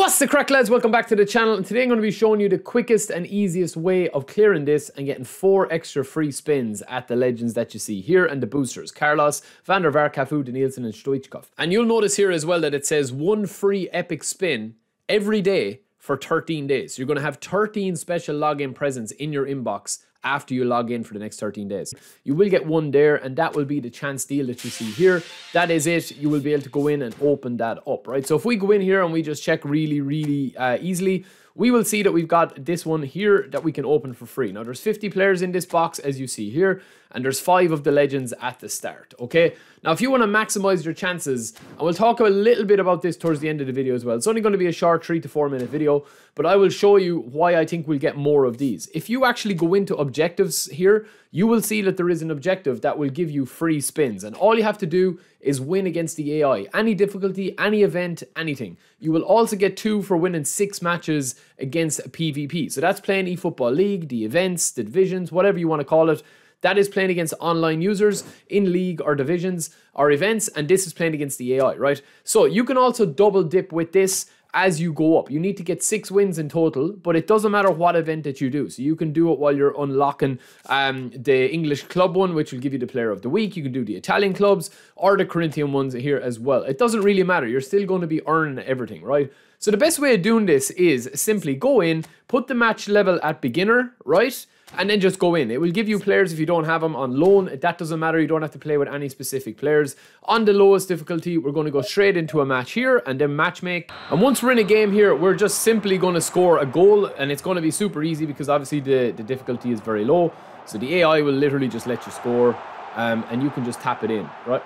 What's the crack, lads? Welcome back to the channel, and today I'm going to be showing you the quickest and easiest way of clearing this and getting 4 extra free spins at the legends that you see here and the boosters: Carlos, Van der Vaart, Cafu, Denielsen and Stoichkov. And you'll notice here as well that it says one free epic spin every day for 13 days. You're going to have 13 special login presents in your inbox after you log in for the next 13 days. You will get one there, and that will be the chance deal that you see here. That is it. You will be able to go in and open that up, right? So if we go in here and we just check really easily, we will see that we've got this one here that we can open for free. Now, there's 50 players in this box, as you see here, and there's 5 of the legends at the start, okay? Now, if you want to maximize your chances, and we'll talk a little bit about this towards the end of the video as well. It's only going to be a short 3 to 4 minute video, but I will show you why I think we'll get more of these. If you actually go into objectives here, you will see that there is an objective that will give you free spins, and all you have to do is win against the AI. Any difficulty, any event, anything. You will also get 2 for winning 6 matches against PvP. So that's playing eFootball League, the events, the divisions, whatever you want to call it. That is playing against online users in league or divisions or events, and this is playing against the AI, right? So you can also double dip with this as you go up. You need to get 6 wins in total, but it doesn't matter what event that you do. So you can do it while you're unlocking the English club one, which will give you the player of the week. You can do the Italian clubs or the Corinthian ones here as well. It doesn't really matter. You're still going to be earning everything, right? So the best way of doing this is simply go in, put the match level at beginner, right? And then just go in. It will give you players if you don't have them on loan. That doesn't matter. You don't have to play with any specific players. On the lowest difficulty, we're going to go straight into a match here and then match make. And once we're in a game here, we're just simply going to score a goal, and it's going to be super easy because obviously the difficulty is very low. So the AI will literally just let you score and you can just tap it in, right?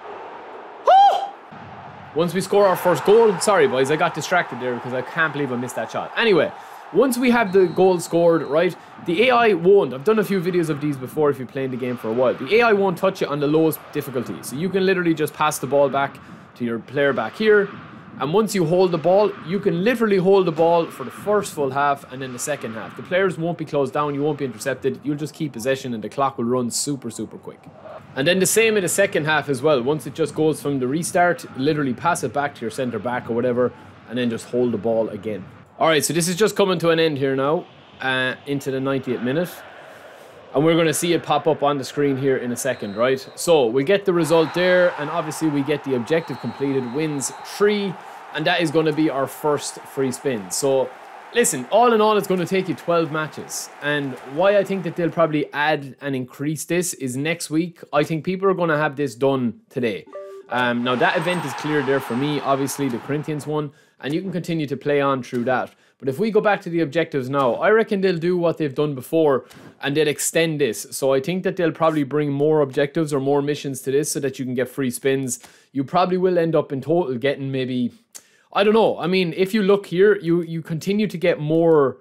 Once we score our first goal, sorry boys, I got distracted there because I can't believe I missed that shot. Anyway, once we have the goal scored, right, the AI won't. I've done a few videos of these before if you're playing the game for a while. The AI won't touch it on the lowest difficulty. So you can literally just pass the ball back to your player back here. And once you hold the ball, you can literally hold the ball for the first full half and then the second half. The players won't be closed down, you won't be intercepted, you'll just keep possession and the clock will run super, super quick. And then the same in the second half as well. Once it just goes from the restart, literally pass it back to your centre back or whatever, and then just hold the ball again. All right, so this is just coming to an end here now, into the 90th minute. And we're going to see it pop up on the screen here in a second, right? So we get the result there, and obviously we get the objective completed, wins 3, and that is going to be our first free spin. So listen, all in all, it's going to take you 12 matches. And why I think that they'll probably add and increase this is next week. I think people are going to have this done today. Now that event is cleared there for me, obviously the Corinthians one, and you can continue to play on through that. But if we go back to the objectives now, I reckon they'll do what they've done before and they'll extend this. So I think that they'll probably bring more objectives or more missions to this so that you can get free spins. You probably will end up in total getting maybe, I don't know. I mean, if you look here, you continue to get more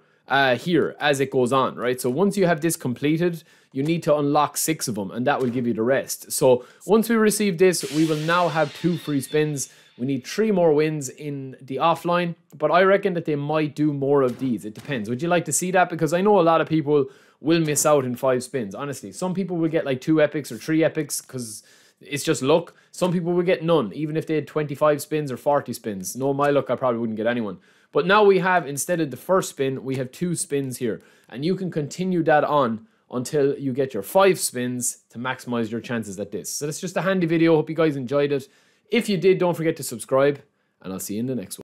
here as it goes on, right? So once you have this completed, you need to unlock 6 of them, and that will give you the rest. So once we receive this, we will now have 2 free spins. We need 3 more wins in the offline, but I reckon that they might do more of these. It depends. Would you like to see that? Because I know a lot of people will miss out in 5 spins, honestly. Some people will get like 2 epics or 3 epics because it's just luck. Some people will get none, even if they had 25 spins or 40 spins. No, my luck, I probably wouldn't get anyone. But now we have, instead of the first spin, we have 2 spins here. And you can continue that on until you get your 5 spins to maximize your chances at this. So that's just a handy video. Hope you guys enjoyed it. If you did, don't forget to subscribe, and I'll see you in the next one.